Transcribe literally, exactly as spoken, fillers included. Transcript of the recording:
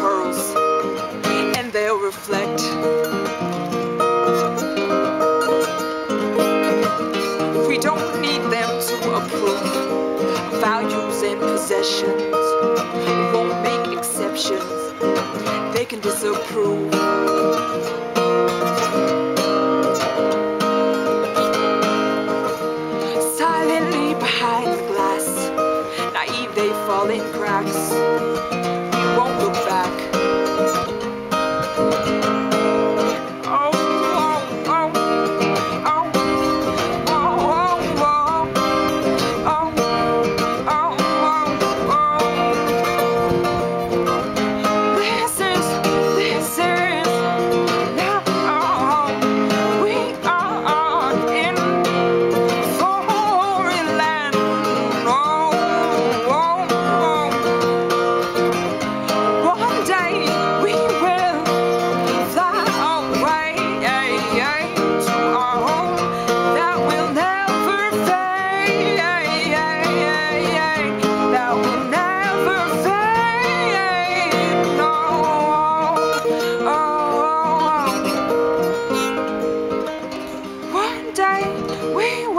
pearls, and they'll reflect. We don't need them to approve. Values and possessions won't make exceptions. They can disapprove. Silently behind the glass, naive they fall in cracks. We won't look back. Oh, oh, oh, oh, oh, oh, oh, oh, oh, oh, oh. This is, this is now. Oh, we are in foreign land. Oh, oh, oh. One day we will fly away to a home that will never fade. That will never fade. No, oh, oh, oh. One day we